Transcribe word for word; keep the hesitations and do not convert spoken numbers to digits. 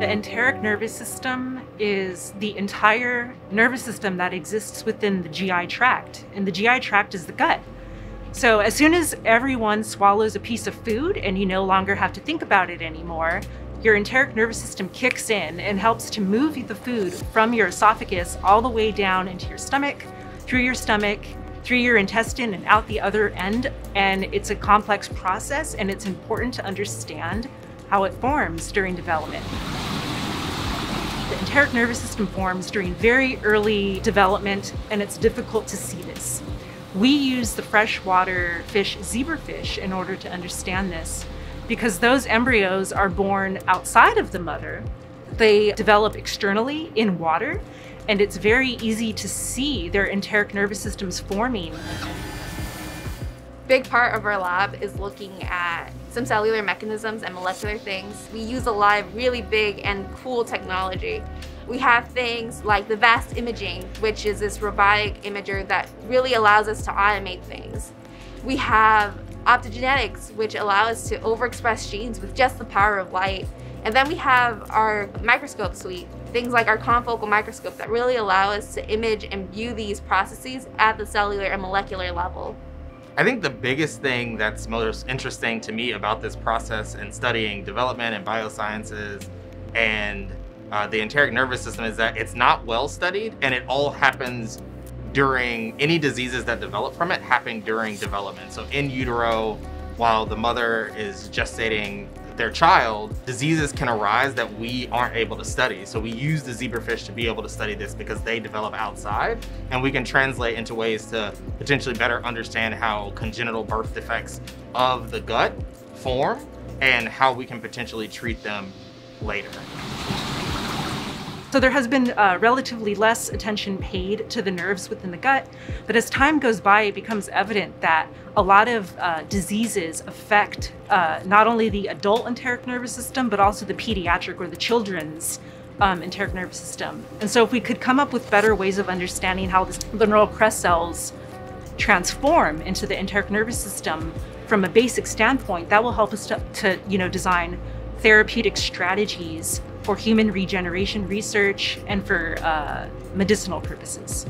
The enteric nervous system is the entire nervous system that exists within the G I tract, and the G I tract is the gut. So as soon as everyone swallows a piece of food and you no longer have to think about it anymore, your enteric nervous system kicks in and helps to move the food from your esophagus all the way down into your stomach, through your stomach, through your intestine, and out the other end. And it's a complex process, and it's important to understand how it forms during development. The enteric nervous system forms during very early development, and it's difficult to see this. We use the freshwater fish zebrafish in order to understand this, because those embryos are born outside of the mother. They develop externally in water, and it's very easy to see their enteric nervous systems forming. Big part of our lab is looking at some cellular mechanisms and molecular things. We use a lot of really big and cool technology. We have things like the VAST imaging, which is this robotic imager that really allows us to automate things. We have optogenetics, which allow us to overexpress genes with just the power of light. And then we have our microscope suite, things like our confocal microscope that really allow us to image and view these processes at the cellular and molecular level. I think the biggest thing that's most interesting to me about this process and studying development and biosciences and uh, the enteric nervous system is that it's not well studied, and it all happens during any diseases that develop from it happen during development. So in utero, while the mother is gestating their child, diseases can arise that we aren't able to study. So we use the zebrafish to be able to study this because they develop outside, and we can translate into ways to potentially better understand how congenital birth defects of the gut form and how we can potentially treat them later. So there has been uh, relatively less attention paid to the nerves within the gut, but as time goes by, it becomes evident that a lot of uh, diseases affect uh, not only the adult enteric nervous system, but also the pediatric or the children's um, enteric nervous system. And so if we could come up with better ways of understanding how this, the neural crest cells transform into the enteric nervous system from a basic standpoint, that will help us to, to you know, design therapeutic strategies for human regeneration research and for uh, medicinal purposes.